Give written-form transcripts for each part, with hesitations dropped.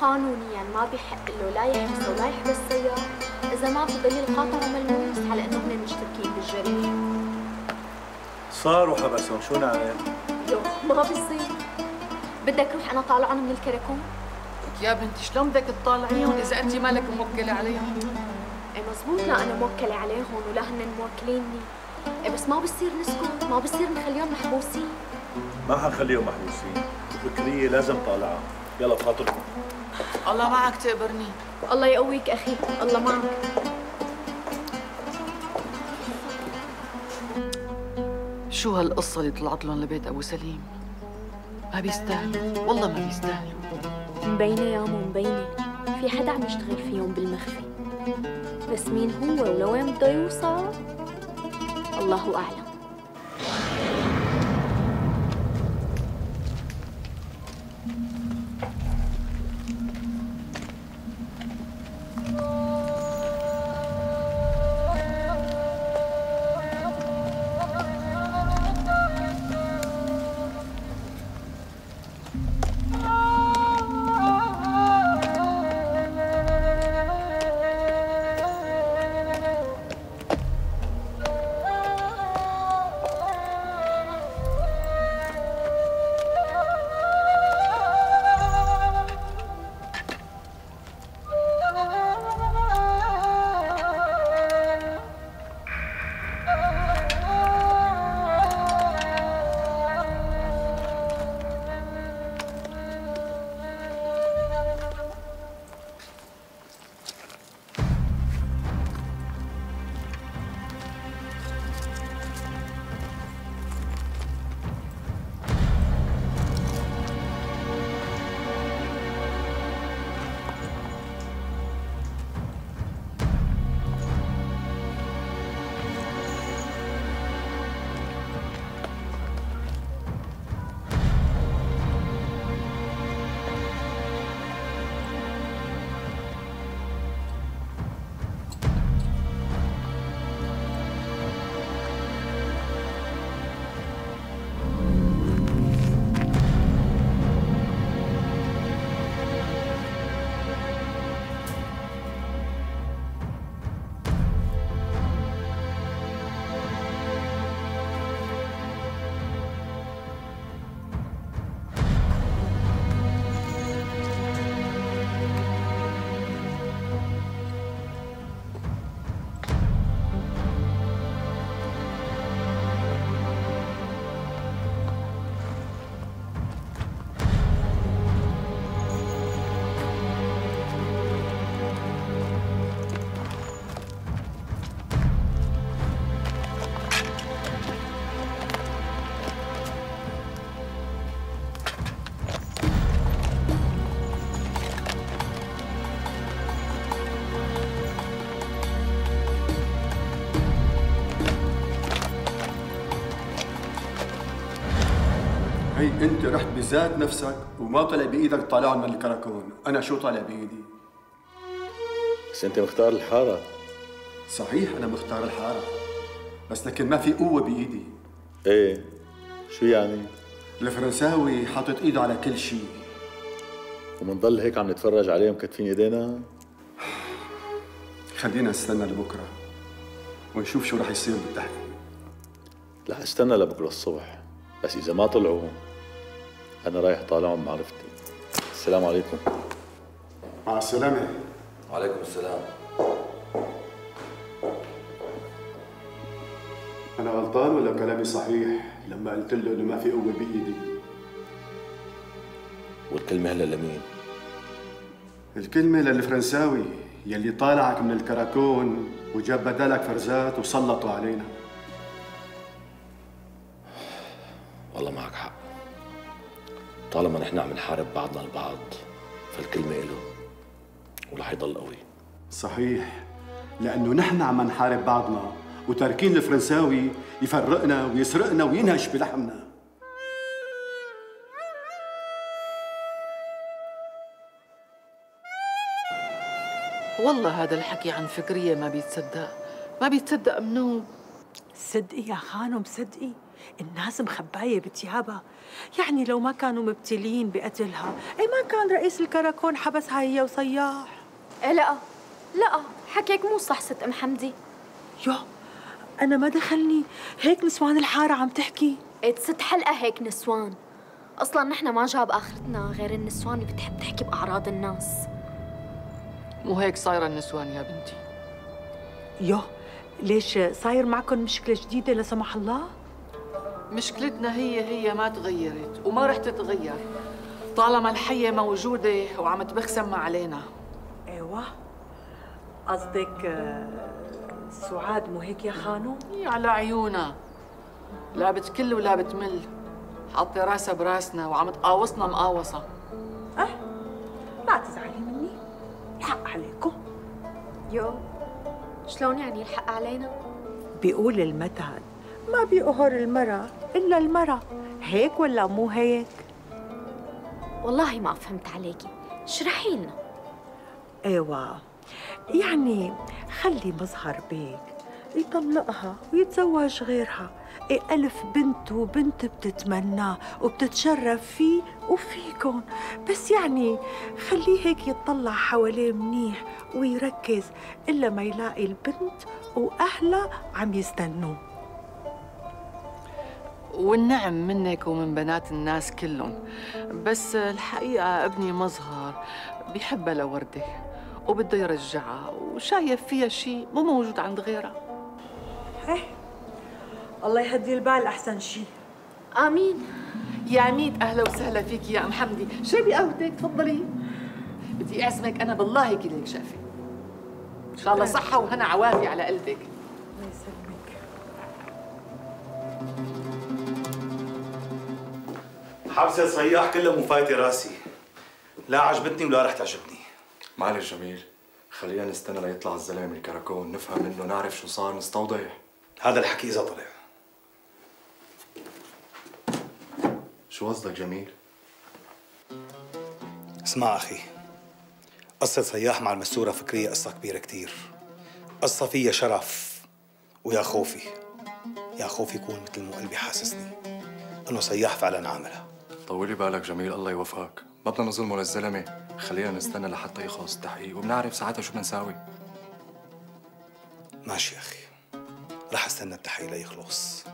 قانونيا ما بحق له لا يحبسه ولا يحبس سيارة إذا ما في دليل قاطع وملموس على إنه هن مشتركين بالجريمة. صار وحبسهم، شو نعمل؟ ما بصير. بدك روح أنا طالعهم من الكركون؟ يا بنتي شلون بدك تطالعيهم إذا أنت مالك موكلة عليهم؟ إيه مزبوط، لا أنا موكلة عليهم ولا هن موكليني، إيه بس ما بصير نسكت، ما بصير نخليهم محبوسين. ما حنخليهم محبوسين، فكرية لازم طالعة، يلا بخاطركم. الله معك تقبرني. الله يقويك أخي، الله معك. شو هالقصة اللي طلعت لهم لبيت أبو سليم؟ ما بيستاهلوا، والله ما بيستاهلوا. مبينة يا مو مبينة، في حدا عم يشتغل فيهم بالمخفي، بس مين هو ولوين بده يوصل؟ الله أعلم. انت رحت بذات نفسك وما طلع بايدك تطلعهم من الكراكون، انا شو طالع بايدي؟ بس انت مختار الحاره. صحيح انا مختار الحاره، بس لكن ما في قوه بايدي. ايه شو يعني؟ الفرنساوي حاطط ايده على كل شيء ومنضل هيك عم نتفرج عليهم كتفين ايدينا. خلينا نستنى لبكره ونشوف شو رح يصير بالتحقيق. رح استنى لبكره الصبح، بس اذا ما طلعوا أنا رايح طالعهم معرفتي. السلام عليكم. مع السلامة. وعليكم السلام. أنا غلطان ولا كلامي صحيح لما قلت له إنه ما في قوة بإيدي؟ والكلمة هلا لمين؟ الكلمة للفرنساوي يلي طالعك من الكراكون وجاب بدالك فرزات وسلطوا علينا. والله معك حق، طالما نحن عم نحارب بعضنا البعض فالكلمة إله ورح يضل قوي. صحيح، لأنه نحن عم نحارب بعضنا وتاركين الفرنساوي يفرقنا ويسرقنا وينهش بلحمنا. والله هذا الحكي عن فكرية ما بيتصدق، ما بيتصدق منو. صدقي يا خانم صدقي الناس مخبايه بتيابها، يعني لو ما كانوا مبتلين بقتلها اي ما كان رئيس الكراكون حبسها هي وصياح. إيه لا حكيك مو صح ست ام حمدي. يو انا ما دخلني، هيك نسوان الحاره عم تحكي. ايه ست حلقه هيك نسوان، اصلا نحن ما جاب اخرتنا غير النسوان اللي بتحب تحكي باعراض الناس. مو هيك صايره النسوان يا بنتي. يو ليش صاير معكم مشكله جديده لا سمح الله؟ مشكلتنا هي ما تغيرت وما رح تتغير طالما الحيه موجوده وعم تبخسم علينا. ايوه قصدك سعاد مو هيك يا خانو؟ هي على عيونها لا بتكل ولا بتمل، حاطه راسها براسنا وعم تقاوصنا مقاوصه. لا تزعلي مني، الحق عليكم. يو شلون يعني الحق علينا؟ بيقول المثل ما بيقهر المرأة إلا المرأة، هيك ولا مو هيك؟ والله ما فهمت عليكي، اشرحي لنا. ايوه يعني خلي مظهر بيك يطلقها ويتزوج غيرها، إيه ألف بنت وبنت بتتمناه وبتتشرف فيه وفيكم، بس يعني خليه هيك يتطلع حواليه منيح ويركز إلا ما يلاقي البنت وأهلها عم يستنوه. والنعم منك ومن بنات الناس كلهم، بس الحقيقة ابني مظهر بيحبها لوردة وبده يرجعها وشايف فيها شيء مو موجود عند غيرها. إيه الله يهدي البال أحسن شيء. آمين. يا ميت أهلا وسهلا فيك يا أم حمدي، شربي قهوتك تفضلي. بدي أعزمك أنا بالله كليك شافي. إن شاء الله صحة وهنا عوافي على قلبك. الله يسلمك. حبسة صياح كلها مفايتة راسي، لا عجبتني ولا رح تعجبني. معلش جميل خلينا نستنى ليطلع الزلمه من الكراكون نفهم منه نعرف شو صار نستوضح. هذا الحكي اذا طلع. شو قصدك جميل؟ اسمع اخي، قصة صياح مع المستورة فكرية قصة كبيرة كتير، قصة فيها شرف، ويا خوفي يا خوفي يكون مثل ما قلبي حاسسني انه صياح فعلا عاملها. طولي بالك جميل الله يوفقك، ما بدنا نظلمه للزلمه، خلينا نستنى لحتى يخلص التحقيق وبنعرف ساعتها شو بدنا نساوي. ماشي يا اخي، رح استنى التحقيق ليخلص،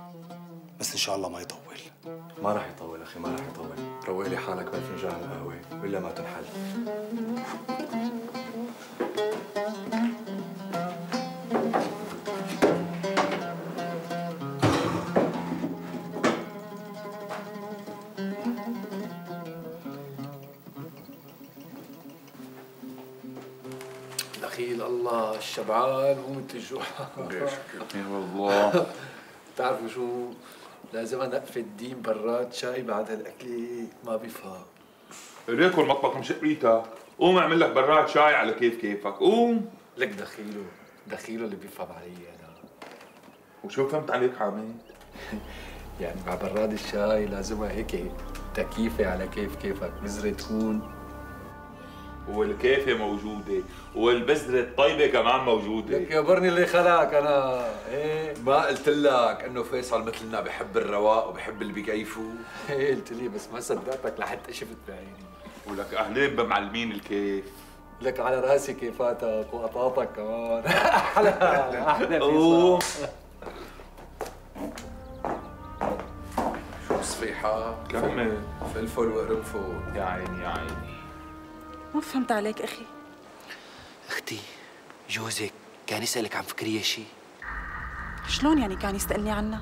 بس ان شاء الله ما يطول. ما رح يطول اخي ما رح يطول، روق لي حالك بفنجان القهوه ولا ما تنحل. الله الشبعان هو مثل الجوعان. اي والله. بتعرفوا شو لازم نقفل الدين برات شاي بعد هالاكله ما بيفهم. ريكو المطبخ مشق ريتا، قوم اعمل لك برات شاي على كيف كيفك، قوم. لك دخيله اللي بيفهم علي انا. وشو فهمت عليك حامي؟ يعني مع براد الشاي لازمها هيك تكييفه على كيف كيفك، بذره تكون والكيفه موجوده والبذره الطيبه كمان موجوده. لك يا برني اللي خلاك انا ايه ما قلت لك انه فيصل مثلنا بحب الرواق وبحب اللي بكيفه؟ ايه قلت لي بس ما صدقتك لحتى شفت بعيني. ولك اهلين بمعلمين الكيف. لك على راسي كيفاتك وقطاطك كمان. احلى احلى فيصل. شو صفيحه؟ كمل فلفل وقرنفل. يا عيني يا عيني ما فهمت عليك اخي. اختي جوزك كان يسألك عن فكرية شيء؟ شلون يعني كان يسألني عنها؟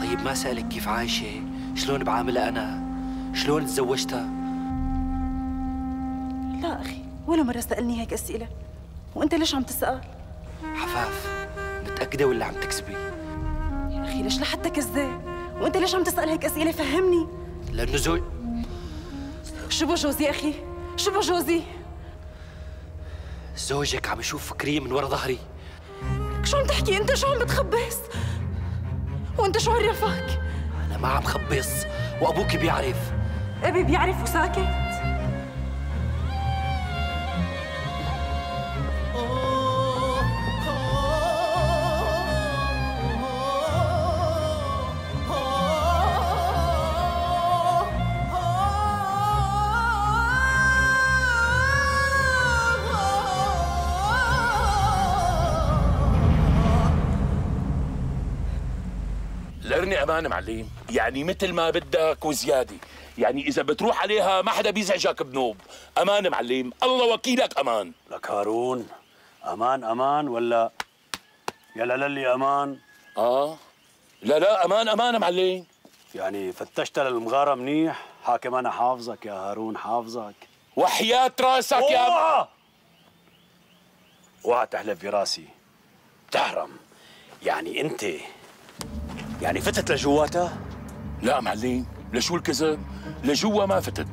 طيب ما سألك كيف عايشة؟ شلون بعاملها أنا؟ شلون تزوجتها؟ لا أخي ولا مرة سألني هيك أسئلة، وأنت ليش عم تسأل؟ حفاف متأكدة ولا عم تكذبي؟ يا أخي ليش لحتى كذاب؟ وأنت ليش عم تسأل هيك أسئلة فهمني؟ لأنه زوج شو بو جوزي أخي؟ شو بو جوزي؟ زوجك عم يشوف فكرية من ورا ظهري. شو عم تحكي انت؟ شو عم بتخبص؟ وانت شو عرفك؟ انا ما عم خبص وابوك بيعرف. ابي بيعرف وساكت؟ خيرني امان معلم، يعني مثل ما بدك وزياده، يعني اذا بتروح عليها ما حدا بيزعجك بنوب. امان معلم، الله وكيلك امان. لك هارون، امان امان ولا يا للي امان؟ لا لا، امان امان معلم. يعني فتشت للمغاره منيح؟ حاكم انا حافظك يا هارون، حافظك وحياة راسك يا اوعى تحلف براسي بتحرم. يعني انت يعني فتت لجواتها؟ لا معلم، لشو الكذب؟ لجوا ما فتت،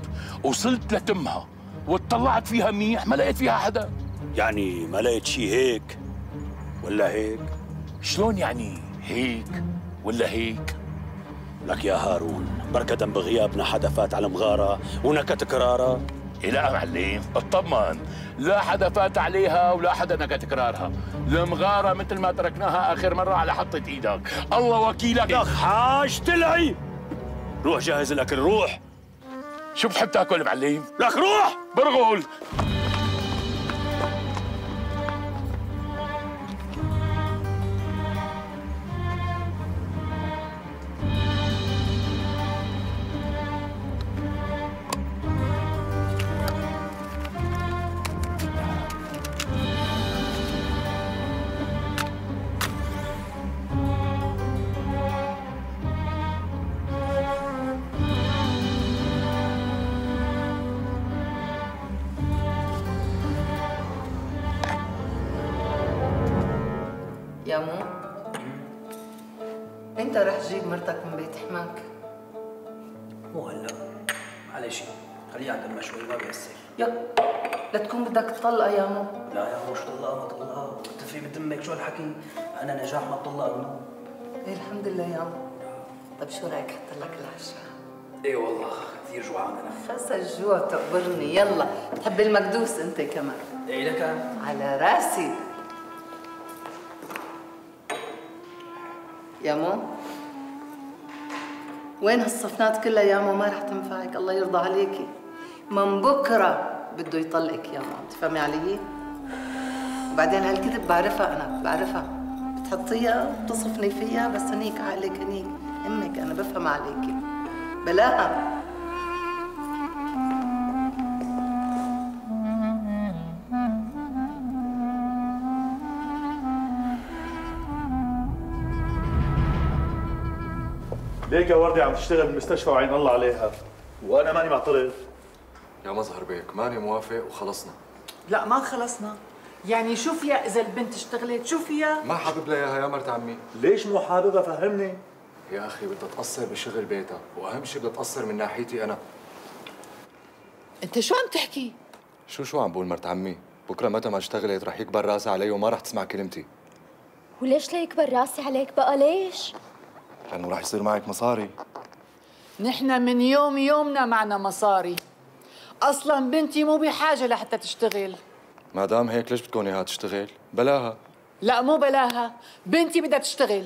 وصلت لتمها واتطلعت فيها منيح، ما لقيت فيها حدا. يعني ما لقيت شيء هيك ولا هيك؟ شلون يعني هيك ولا هيك؟ لك يا هارون، بركة بغيابنا حدا فات على المغارة ونكت كرارها؟ لا معلم، اطمن، لا حدا فات عليها ولا حدا نكت كرارها. المغارة مثل ما تركناها آخر مرة على حطة إيدك، الله وكيلك. لك حاج تلعي، روح جهز الأكل، روح. شو بتحب تاكل معلم؟ لك روح برغل. يا مو، انت رح تجيب مرتك من بيت حماك؟ مو هلا، معلش خليها عند امها شوي ما بيأثر. يا لا تكون بدك تطلقها يا مو. لا يا مو، شو طلقها ما طلقها، بتفرق بدمك شو هالحكي؟ انا نجاح ما بطلقها منو. ايه الحمد لله يا مو. طيب شو رايك احط لك العشاء؟ ايه والله كثير جوعان انا. خلص الجوع تقبرني، يلا بتحب المكدوس انت كمان. ايه لك على راسي يا مو. وين هالصفنات كلها يا مو؟ ما رح تنفعك، الله يرضى عليكي. من بكره بده يطلقك يا مو، تفهمي علي؟ وبعدين هالكذب بعرفها انا، بعرفها. بتحطيها بتصفني فيها بس هنيك عقلك هنيك، امك انا بفهم عليكي بلاها. ليك يا وردي عم تشتغل بالمستشفى وعين الله عليها، وانا ماني معترض. يا مظهر بيك ماني موافق وخلصنا. لا ما خلصنا، يعني شو فيها اذا البنت اشتغلت؟ شو فيها؟ ما حابب لها اياها يا مرت عمي. ليش مو حاببها؟ فهمني يا اخي، بدها تقصر بشغل بيتها، واهم شيء بدها تقصر من ناحيتي انا. انت شو عم تحكي؟ شو عم بقول مرت عمي؟ بكره متى ما اشتغلت رح يكبر راسها علي وما رح تسمع كلمتي. وليش ليكبر راسي عليك بقى؟ ليش؟ لأنه راح يصير معك مصاري. نحن من يوم يومنا معنا مصاري، أصلاً بنتي مو بحاجة لحتى تشتغل. ما دام هيك ليش بتكونيها تشتغل؟ بلاها. لا مو بلاها، بنتي بدها تشتغل.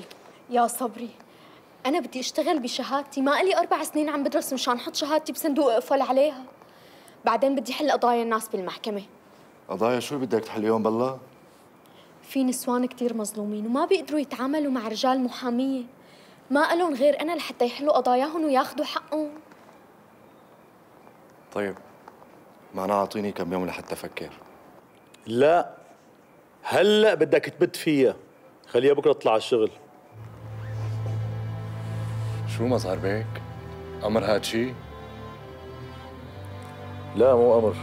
يا صبري، أنا بدي أشتغل بشهادتي، ما إلي 4 سنين عم بدرس مشان أحط شهادتي بصندوق أقفل عليها. بعدين بدي حل قضايا الناس بالمحكمة. قضايا شو بدك تحليهم بالله؟ في نسوان كتير مظلومين وما بيقدروا يتعاملوا مع رجال محامية، ما قالون غير أنا لحتى يحلوا قضاياهم وياخذوا حقهم. طيب معناها أعطيني كم يوم لحتى أفكر. لا هلأ بدك تبت فيها، خليها بكرة تطلع على الشغل. شو مظهر بيك؟ أمر هاد شي؟ لا مو أمر،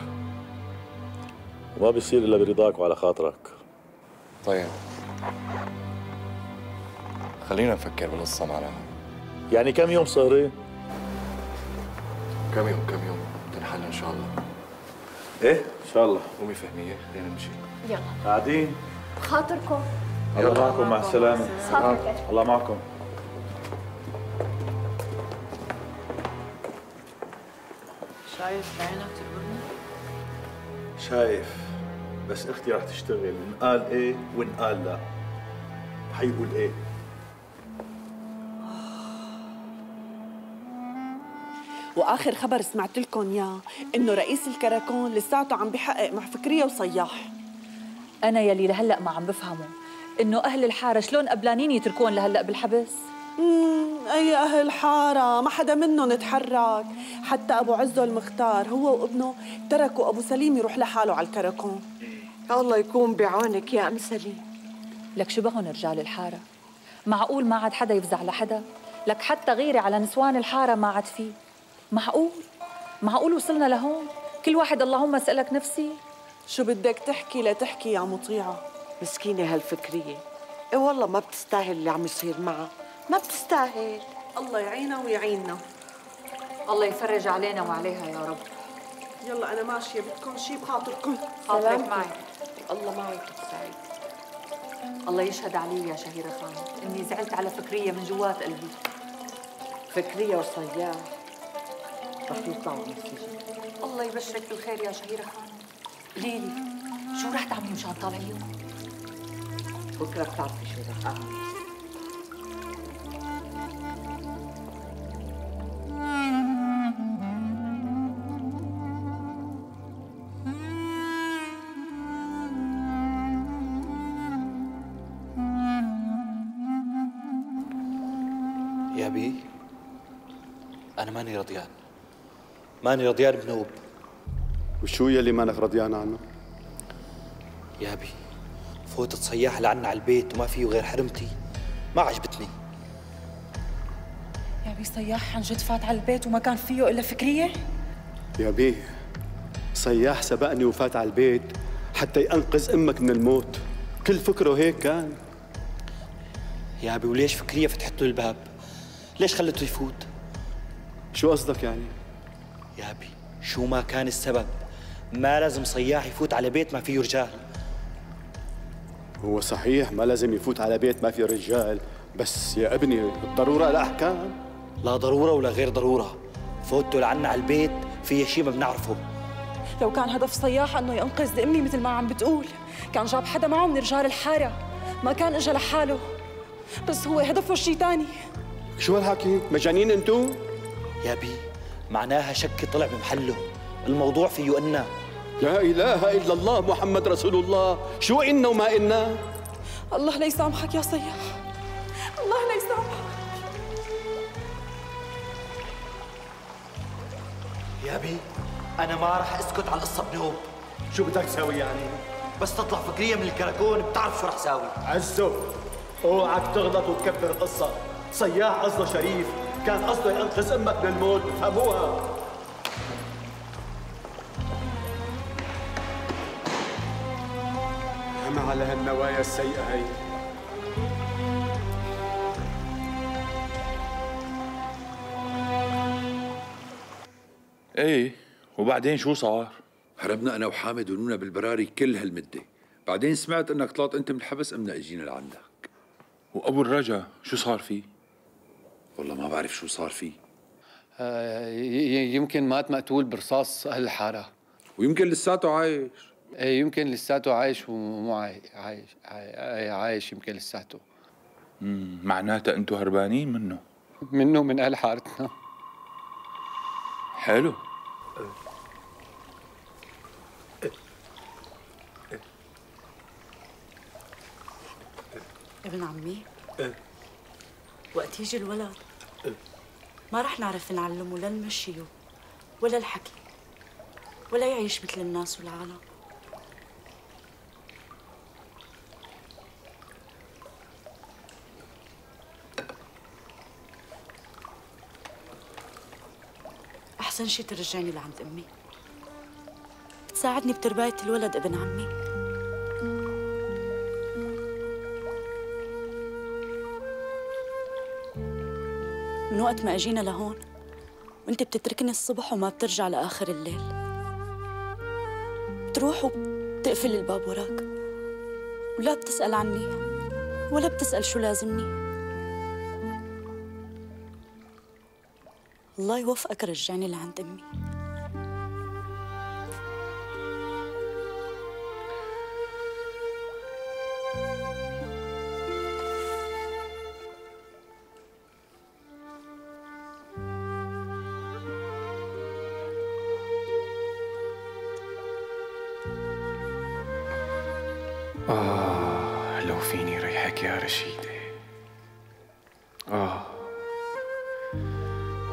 وما بيصير إلا برضاك وعلى خاطرك. طيب خلينا نفكر بالقصة معناها. يعني كم يوم سهرين؟ كم يوم بتنحل إن شاء الله. إيه؟ إن شاء الله. أمي فهمية، خلينا نمشي. يلا. قاعدين؟ بخاطركم. الله معكم، مع السلامة. بخاطرك. الله معكم. شايف بعينك تقولني؟ شايف، بس أختي رح تشتغل، إن قال إيه وإن قال لا. حيقول إيه. واخر خبر سمعت لكم اياه انه رئيس الكراكون لساته عم بحقق مع فكريه وصياح. انا يلي لهلا ما عم بفهمه انه اهل الحاره شلون قبلانين يتركون لهلا بالحبس؟ اي اهل حاره، ما حدا منهم تحرك، حتى ابو عزو المختار هو وابنه تركوا ابو سليم يروح لحاله على الكركون. الله يكون بعونك يا ام سليم. لك شو بهم رجال الحاره؟ معقول ما عاد حدا يفزع لحدا؟ لك حتى غيري على نسوان الحاره ما عاد فيه. معقول؟ معقول وصلنا لهون؟ كل واحد اللهم اسالك نفسي. شو بدك تحكي لتحكي يا مطيعه؟ مسكينه هالفكريه، اي والله ما بتستاهل اللي عم يصير معها، ما بتستاهل. الله يعينها ويعيننا. الله يفرج علينا وعليها يا رب. يلا انا ماشيه، بدكم شيء بخاطركم. خاطرك معي، الله معك سعيد. الله يشهد علي يا شهيره خانم اني زعلت على فكريه من جوات قلبي. فكريه وصياح رح يطلعوا من السجن. الله يبشرك بالخير يا شهيره خانم. قولي لي شو رح تعملي مشان طالعيهم؟ بكره بتعرفي شو رح اعمل. يا بي أنا ماني رضيان، ماني رضيان بنوب. وشو يلي مانك رضيان عنه؟ يا بي فوتت صياح لعنا على البيت وما فيه غير حرمتي، ما عجبتني. يا بي صياح عن جد فات على البيت وما كان فيه إلا فكرية؟ يا بي صياح سبقني وفات على البيت حتى ينقذ أمك من الموت، كل فكره هيك كان. يا بي وليش فكرية فتحت له الباب؟ ليش خلته يفوت؟ شو قصدك يعني؟ يا أبي شو ما كان السبب ما لازم صياح يفوت على بيت ما فيه رجال. هو صحيح ما لازم يفوت على بيت ما فيه رجال، بس يا ابني الضرورة لا أحكام. لا ضرورة ولا غير ضرورة، فوتوا لعنا على البيت فيه شيء ما بنعرفه. لو كان هدف صياح أنه ينقذ أمي مثل ما عم بتقول كان جاب حدا معه من رجال الحارة، ما كان إجا لحاله، بس هو هدفه شيء تاني. شو هالحكي؟ مجانين انتو؟ يا بي معناها شكي طلع بمحله، الموضوع فيه إنا. لا إله إلا الله محمد رسول الله، شو إنا وما إنا؟ الله لا يسامحك يا صياح، الله لا يسامحك. يا بي أنا ما راح أسكت على قصة بنوب. شو بدك تساوي يعني؟ بس تطلع فكرية من الكراكون بتعرف شو راح ساوي. عزو اوعك تغلط وتكبر قصة، صياح قصده شريف، كان قصده ينقذ امك من الموت، فهموها. هم على هالنوايا السيئة هي. ايه وبعدين شو صار؟ هربنا انا وحامد ونونا بالبراري كل هالمدة، بعدين سمعت انك طلعت انت من الحبس قمنا اجينا لعندك. وابو الرجا شو صار فيه؟ والله ما بعرف شو صار فيه. يمكن مات مقتول برصاص اهل الحاره، ويمكن لساته عايش. ايه يمكن لساته عايش ومو عايش يمكن لساته. معناتها انتم هربانين منه؟ منه، من اهل حارتنا. حلو. ابن عمي وقت يجي الولد ما رح نعرف نعلمه لا نمشيه ولا الحكي ولا يعيش مثل الناس والعالم. أحسن شي ترجعني لعند أمي تساعدني بترباية الولد. ابن عمي من وقت ما اجينا لهون وانت بتتركني الصبح وما بترجع لاخر الليل، بتروح وبتقفل الباب وراك ولا بتسال عني ولا بتسال شو لازمني. الله يوفقك رجعني لعند امي.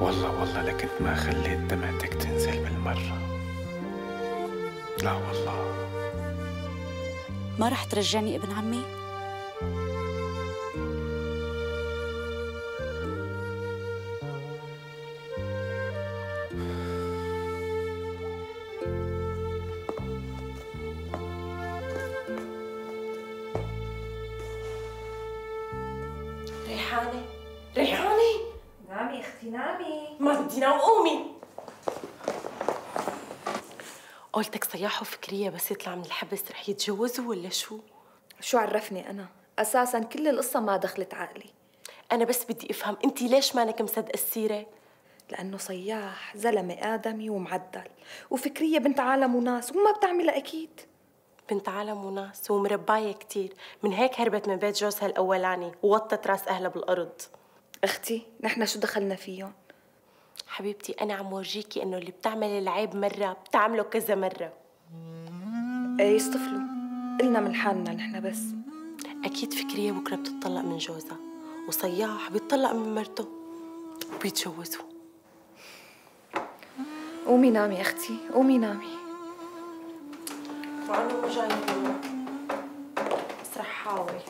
والله والله لكنت ما خليت دمعتك تنزل بالمرة. لا والله. ما رح ترجعني ابن عمي؟ ريحانة ريحانة، نامي اختي نامي. ما بدي نام، قومي. قولتك صياح وفكرية بس يطلع من الحبس رح يتجوزوا ولا شو؟ شو عرفني أنا؟ أساساً كل القصة ما دخلت عقلي. أنا بس بدي أفهم أنت ليش مانك مصدقة السيرة؟ لأنه صياح زلمة آدمي ومعدل، وفكرية بنت عالم وناس وما بتعملها أكيد. بنت عالم وناس ومرباية كتير، من هيك هربت من بيت جوزها الأولاني ووطت راس أهلها بالأرض. أختي نحن شو دخلنا فيهم؟ حبيبتي أنا عم ورجيكي إنه اللي بتعمل العيب مرة بتعمله كذا مرة. إيه يصطفلوا، قلنا من حالنا نحن بس. أكيد فكرية بكرة بتطلق من جوزها، وصياح بيتطلق من مرته وبيتجوزوا. قومي نامي أختي، قومي نامي. وأنا مو جاي بس رح حاول.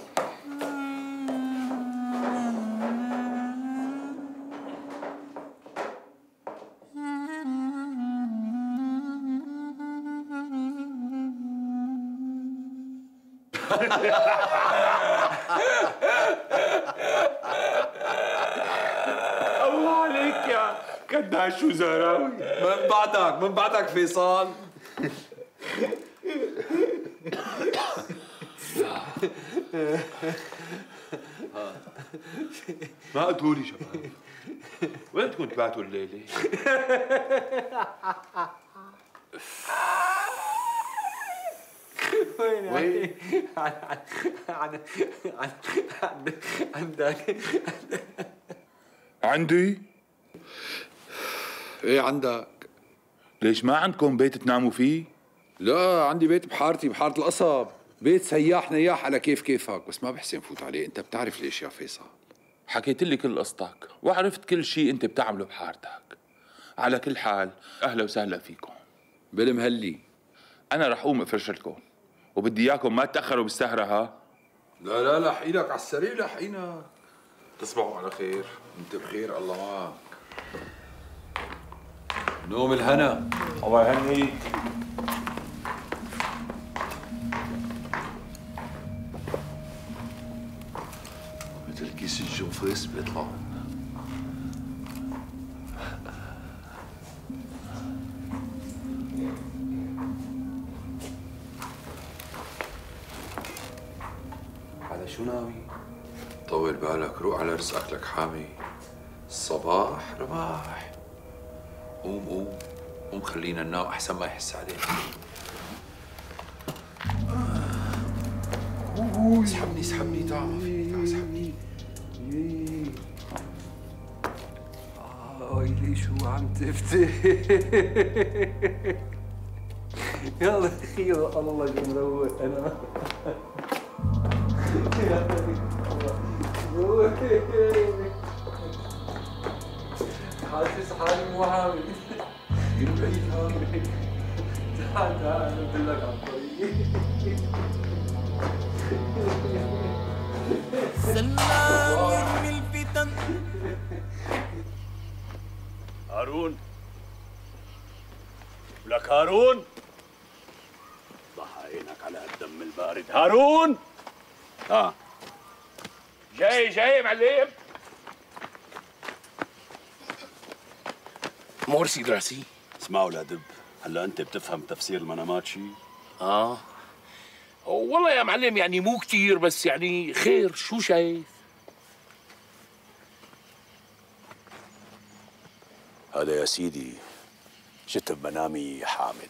الله عليك يا كداش وزهراوي، من بعدك فيصل. ما قلتولي شباب وين كنت بعتوا الليله؟ وين؟ عندي؟ ايه عندك؟ ليش ما عندكم بيت تناموا فيه؟ لا عندي بيت بحارتي، بحارة القصب، بيت سياح نياح على كيفك، بس ما بحسن فوت عليه، أنت بتعرف ليش يا فيصل؟ حكيت لي كل قصتك، وعرفت كل شيء أنت بتعمله بحارتك. على كل حال أهلا وسهلا فيكم. بالمهلي. أنا رح قوم أفرش لكم، وبدي إياكم ما تأخروا بالسهرة. ها؟ لا لا لا حيلك على السريع، لا حيلك. تصبحوا على خير. أنت بخير، الله معك. نوم الهنا. الله يهنيك. مثل كيس الجنفيس بيطلعوا لنا. هذا شو ناوي؟ طول بالك، روح على رزقك لك حامي. الصباح رباح. قوم قوم قوم، خلينا ننام احسن ما يحس عليك. اسحبني اسحبني، تعال اسحبني. ويلي شو عم تفتي. يلا خير، الله يمروق. انا يا حبيبي حاسس حالي مو حامل. تعال تعال اقول لك على الطريق. سلام يرمي الفتن. هارون، لك هارون، ضحى عينك على الدم البارد. هارون ها جاي معلم. مرسي دراسي. اسمعوا لدب، هلا انت بتفهم تفسير المنامات شي؟ والله يا معلم يعني مو كثير، بس يعني خير. شو شايف؟ هذا يا سيدي شفت بمنامي حامد،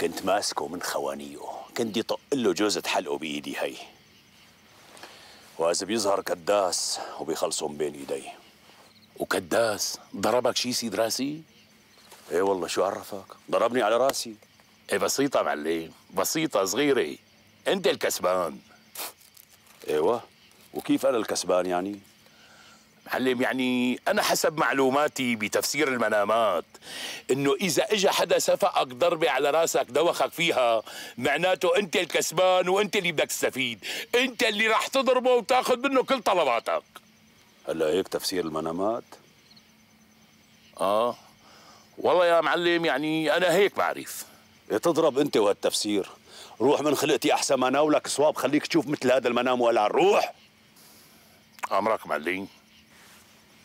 كنت ماسكه من خوانيه، كنت يطق له جوزة حلقه بايدي هي، وإذا بيظهر كداس وبيخلصهم بين ايديه. وكداس ضربك شي سيد راسي؟ ايه والله، شو عرفك؟ ضربني على راسي. ايه بسيطة معلم، بسيطة صغيرة، انت الكسبان. ايوه، وكيف انا الكسبان يعني؟ معلم، يعني أنا حسب معلوماتي بتفسير المنامات إنه إذا إجا حدا سفقك ضربة على راسك دوخك فيها، معناته أنت الكسبان وأنت اللي بدك تستفيد، أنت اللي راح تضربه وتاخذ منه كل طلباتك. هلا هيك تفسير المنامات؟ آه والله يا معلم، يعني أنا هيك بعرف. تضرب أنت وهالتفسير، روح من خلقتي أحسن ما ناولك صواب، خليك تشوف مثل هذا المنام وقلع. روح أمرك معلم.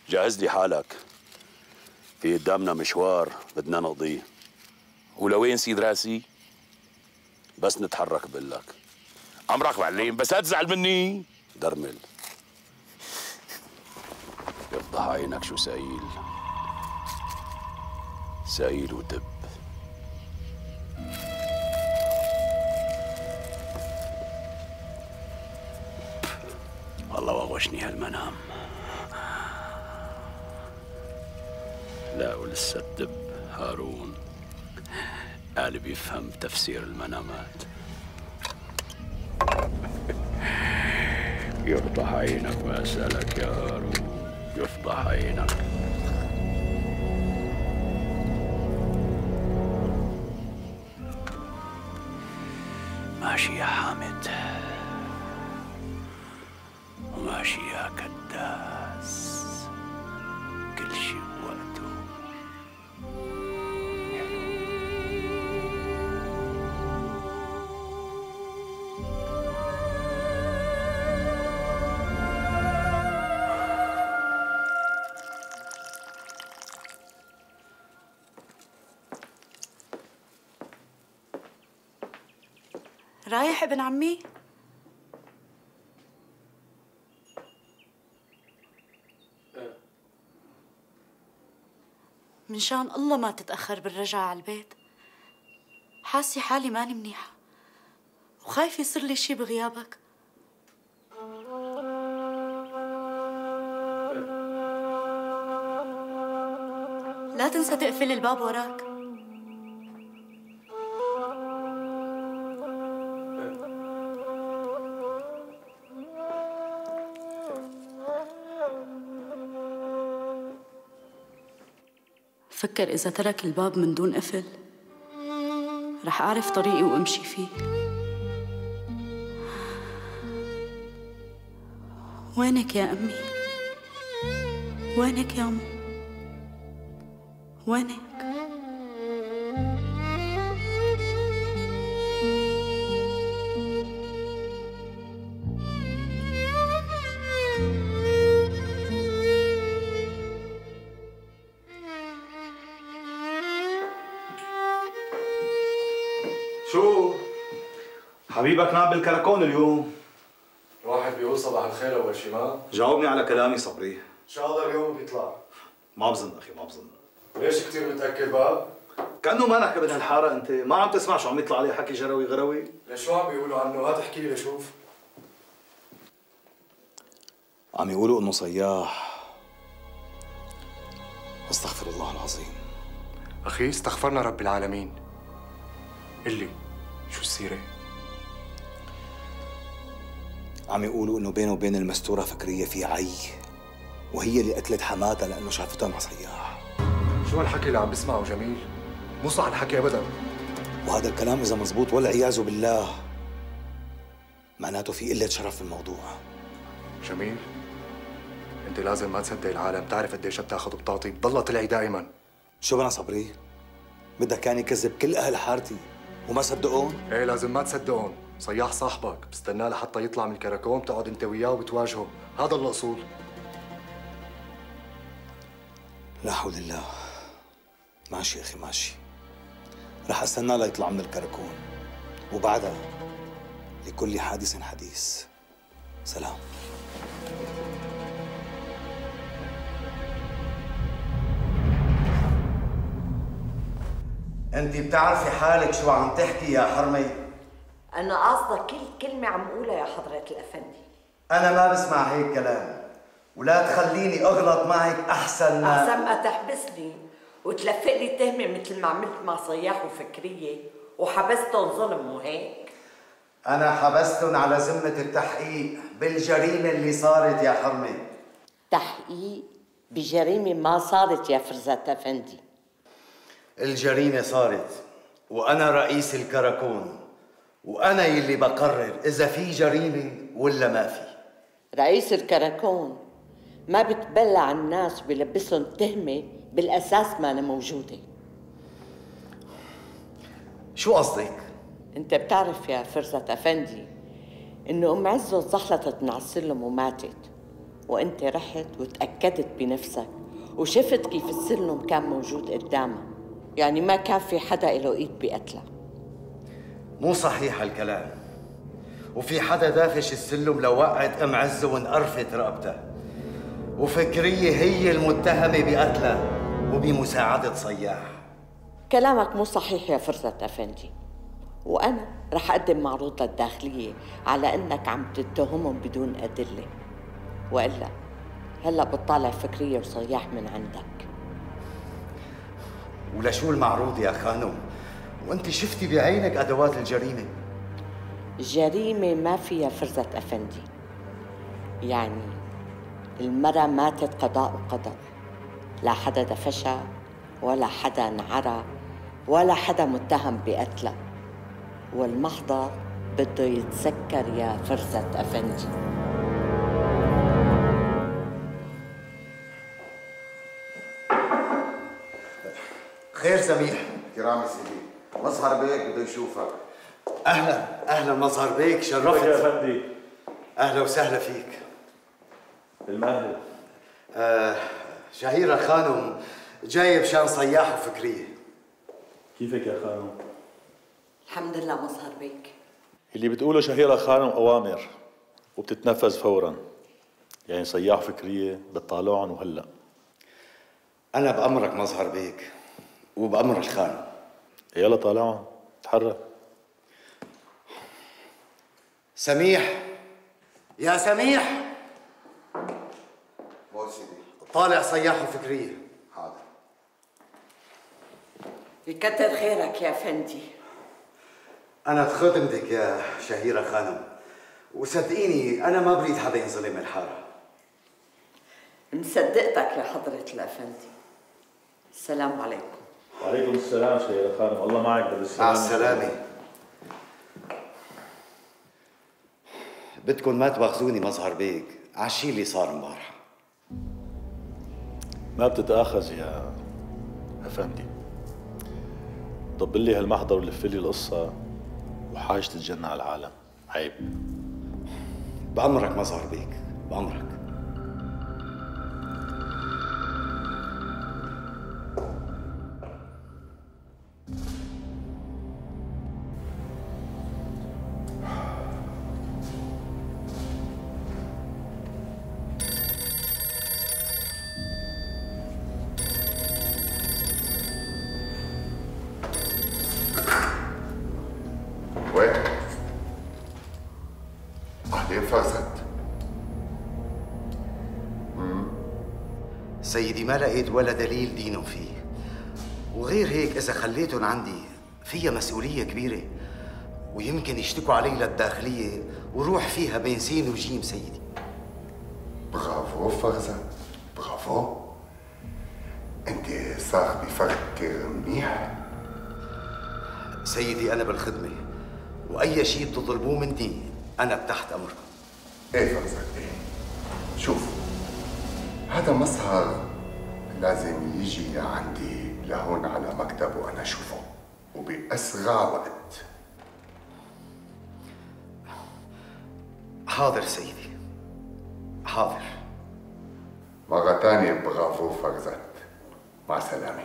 جهز لي حالك، في قدامنا مشوار بدنا نقضيه. ولوين سيد راسي؟ بس نتحرك بقول لك. أمرك معلم، بس لا تزعل مني. درمل يفضح عينك. شو سايل؟ سايل ودب. والله وغشني هالمنام. لا ولسه الدب هارون قال بيفهم تفسير المنامات. يفضح عينك واسألك يا هارون، يفضح عينك. ماشي يا حامد، وماشي يا كداس، كل شيء بوقته. رايح ابن عمي؟ من شان الله ما تتأخر بالرجعة على البيت. حاسة حالي ماني منيحة وخايفة يصير لي شي بغيابك. لا تنسى تقفل الباب وراك. فكر إذا ترك الباب من دون قفل رح أعرف طريقي وأمشي فيه. وينك يا أمي؟ وينك يا أمو؟ وينك؟ حبيبك نام بالكركون اليوم. الواحد بيقول صباح الخير اول شيء. ما جاوبني على كلامي صبري. ان شاء الله اليوم بيطلع. ما بظن اخي، ما بظن. ليش كثير متاكد باب؟ كانه مانك ابن هالحاره انت، ما عم تسمع شو عم يطلع عليه حكي جروي غروي؟ ليش شو عم بيقولوا عنه؟ هات احكي لي لشوف. عم يقولوا انه صياح. استغفر الله العظيم. اخي استغفرنا رب العالمين. اللي شو السيره؟ عم يقولوا انه بينه وبين المستوره فكريه في عي، وهي اللي قتلت حماتها لانه شافتها مع صياح. شو هالحكي اللي عم بسمعه جميل؟ مو صح الحكي ابدا. وهذا الكلام اذا مزبوط والعياذ بالله معناته في قله شرف في الموضوع. جميل انت لازم ما تصدق العالم، بتعرف قديش بتاخذ وبتعطي، بتضلها تلعي دائما. شو بنا صبري؟ بدك كان يكذب كل اهل حارتي وما صدقون؟ ايه لازم ما تصدقون. صياح صاحبك بستناه لحتى يطلع من الكراكون، بتقعد انت وياه وبتواجهه، هذا المقصود. لا حول الله. ماشي اخي ماشي، رح استناه ليطلع من الكراكون وبعدها لكل حادث حديث. سلام. انت بتعرفي حالك شو عم تحكي يا حرمي؟ أنا قصدك كل كلمة عم قولها يا حضرة الأفندي. أنا ما بسمع هيك كلام، ولا تخليني أغلط معك أحسن ما تحبسني وتلفق لي تهمة مثل ما عملت مع صياح وفكرية وحبستهم ظلم مو هيك؟ أنا حبستهم على ذمة التحقيق بالجريمة اللي صارت يا حرمة. تحقيق بجريمة ما صارت يا فرزات أفندي. الجريمة صارت وأنا رئيس الكراكون، وأنا يلي بقرر إذا في جريمة ولا ما في. رئيس الكراكون ما بتبلع الناس وبيلبسهم تهمة بالأساس ما أنا موجودة. شو قصدك؟ أنت بتعرف يا فرزات أفندي إنه أم عزو اتزحلطت من على السلم وماتت، وأنت رحت وتأكدت بنفسك وشفت كيف السلم كان موجود قدامها، يعني ما كان في حدا له إيد بقتلها. مو صحيح هالكلام، وفي حدا دافش السلم لوقعت أم عزو وانقرفت رقبتها، وفكرية هي المتهمة بقتلها وبمساعدة صياح. كلامك مو صحيح يا فرزات أفندي، وأنا رح أقدم معروض للداخلية على إنك عم تتهمهم بدون أدلة، وإلا هلا بتطالع فكرية وصياح من عندك. ولشو المعروض يا خانم؟ وأنت شفتي بعينك أدوات الجريمة. الجريمة ما فيها فرزة أفندي، يعني المرأة ماتت قضاء وقدر، لا حدا دفشها ولا حدا انعرى ولا حدا متهم بقتلها، والمحضر بده يتسكر يا فرزة أفندي. خير سميح؟ كرامي سيدي، مظهر بيك بده يشوفك. أهلا أهلا مظهر بيك، شرفت يا أفندي. أهلا وسهلا فيك. الماهر شهيرة خانم جاي بشان صياح وفكرية. كيفك يا خانم؟ الحمد لله مظهر بيك. اللي بتقوله شهيرة خانم أوامر وبتتنفذ فورا، يعني صياح وفكرية بتطالعهم وهلا. أنا بأمرك مظهر بيك وبأمر الخانم. يلا طالعهم، تحرك. سميح، يا سميح طالع صياح وفكرية. حاضر. يكتر خيرك يا أفندي. أنا خدمتك يا شهيرة خانم، وصدقيني أنا ما بريد حدا ينظلم الحارة. مصدقتك يا حضرة الأفندي. السلام عليكم. وعليكم السلام شهيرة خانم، الله معك بالسلامة. مع السلامة. بدكم ما تواخذوني مظهر بيك على الشيء اللي صار امبارح. ما بتتآخذ يا أفندي. ضب لي هالمحضر ولف لي القصة وحاج تتجنى على العالم، عيب. بأمرك مظهر بيك، بأمرك. سيدي ما لقيت ولا دليل دينه فيه، وغير هيك إذا خليتهم عندي فيها مسؤولية كبيرة، ويمكن يشتكوا علي للداخلية وروح فيها بين سين وجيم. سيدي برافو فرزة، برافو، أنت صار بفكر منيح. سيدي أنا بالخدمة، وأي شيء بتطلبوه مني أنا تحت أمركم. إيه فرزة إيه. شوف هذا مظهر لازم يجي عندي لهون على مكتب وأنا أشوفه وبأسرع وقت. حاضر سيدي، حاضر. مرة تانية برافو فرزات، مع السلامة.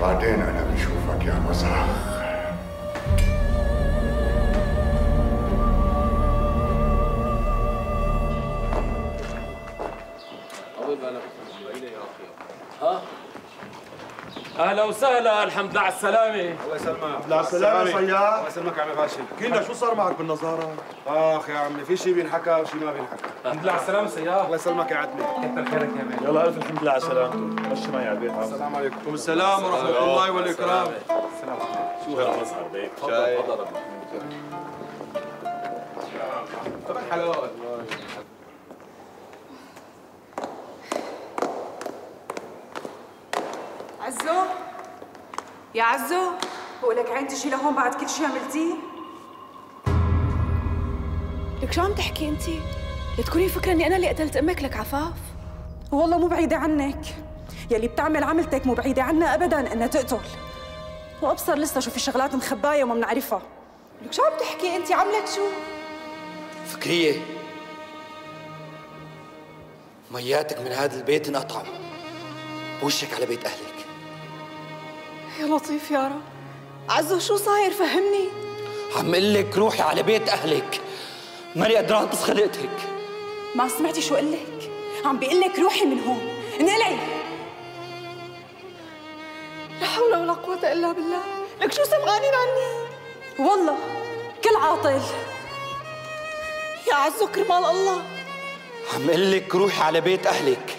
بعدين أنا بشوفك يا مزار. اهلا وسهلا، الحمد لله على السلامة. الله يسلمك. الحمد لله على السلامة صياد. الله يسلمك عمي غاشم. كنا شو صار معك بالنظارة؟ اخ يا عمي، في شيء بينحكى وشيء ما بينحكى. الحمد لله على السلامة صياد. الله يسلمك يا عتمة. كتر خيرك يا مان. يلا ألف الحمد لله على سلامته. مشي معي على البيت. السلام عليكم. السلام ورحمة الله والإكرام. السلام عليكم. شو هالمظهر بيك؟ تفضل تفضل. طبعا حلاوة. عزو، يا عزو، بقولك عين تجي لهون بعد كل شيء عملتيه؟ لك شو عم تحكي انتي؟ لتكوني فكرة اني انا اللي قتلت امك لك عفاف؟ والله مو بعيدة عنك، يلي بتعمل عملتك مو بعيدة عنا ابدا انها تقتل، وابصر لسه شو في شغلات مخباية وما بنعرفها. لك شو عم تحكي انتي؟ عملت شو؟ فكرية، مياتك من هذا البيت انقطعوا، بوشك على بيت اهلك. يا لطيف يا رب. عزو شو صاير فهمني؟ عم اقول لك روحي على بيت اهلك، ماني قادرة انقص خلقتك. ما سمعتي شو قلت لك؟ عم بقول لك روحي من هون، انقلعي. لا حول ولا قوة الا بالله، لك شو سمعانين عني؟ والله كل عاطل. يا عزو كرمال الله. عم اقول لك روحي على بيت اهلك،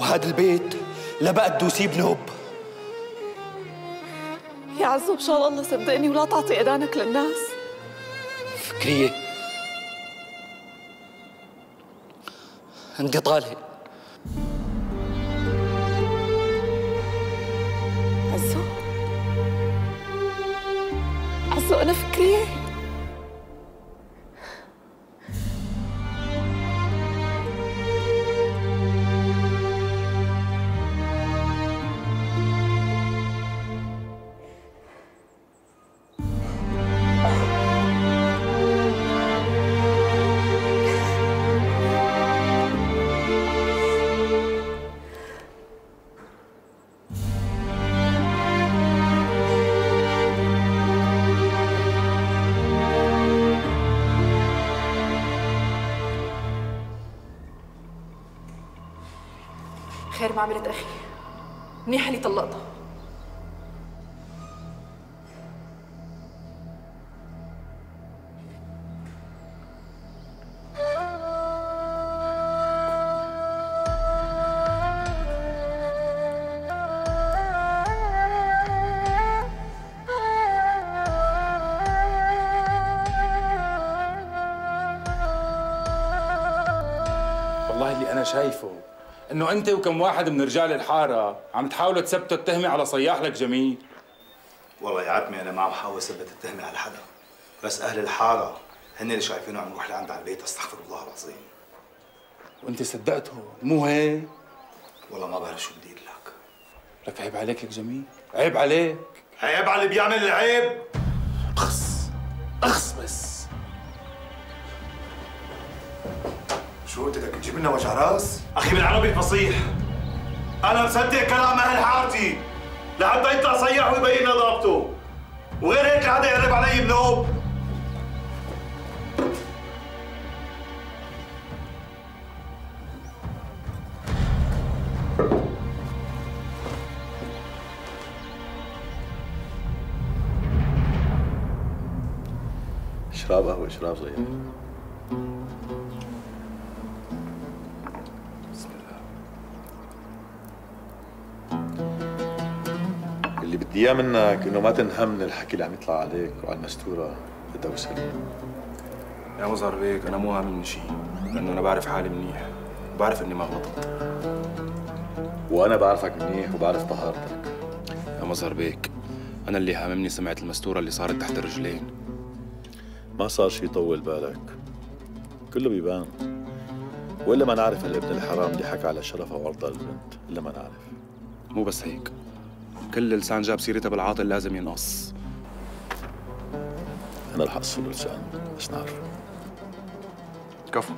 وهذا البيت لا بقى تدوسيه بنوب. يا عزو ان شاء الله صدقني ولا تعطي اذانك للناس. فكرية، انت طالق. عزو، عزو انا فكرية. خير ما عملت اخي، منيح اللي طلقتها. والله اللي انا شايفه إنه أنت وكم واحد من رجال الحارة عم تحاولوا تثبتوا التهمة على صياح لك جميل. والله يا عتمي أنا ما عم حاول أثبت التهمة على حدا، بس أهل الحارة هن اللي شايفينه عم يروح لعند على البيت، أستغفر الله العظيم. وأنت صدقته مو هيك؟ والله ما بعرف شو بدي أقول لك. لك عيب عليك لك جميل، عيب عليك. عيب على اللي بيعمل العيب. أخص أخص بس. شو انت بدك تجيب لنا وجع راس؟ اخي بالعربي الفصيح انا مصدق كلام اهل حارتي لحتى يطلع صياح ويبين نظافته، وغير هيك لحدا يقرب علي بنوب. اشرب قهوه، اشرب صغير. بدي اياه منك انه ما تنهم من الحكي اللي عم يطلع عليك وعلى المستوره الدوسه. يا مظهر بيك انا مو هامل من شيء، لانه انا بعرف حالي منيح وبعرف اني ما غلطت. وانا بعرفك منيح وبعرف طهارتك. يا مظهر بيك انا اللي هاممني سمعة المستوره اللي صارت تحت رجلين. ما صار شيء، طول بالك كله بيبان، والا ما نعرف الابن الحرام اللي حكى على شرفها وعرضها للبنت، الا ما نعرف. مو بس هيك، كل لسان جاب سيرتها بالعاطل لازم ينقص. أنا رح أقص له لسان بس نعرفه. كفو.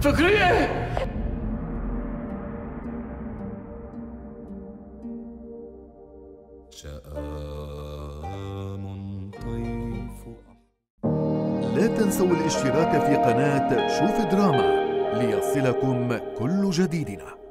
فكرية. لا تنسوا الاشتراك في قناة شوف دراما ليصلكم كل جديدنا.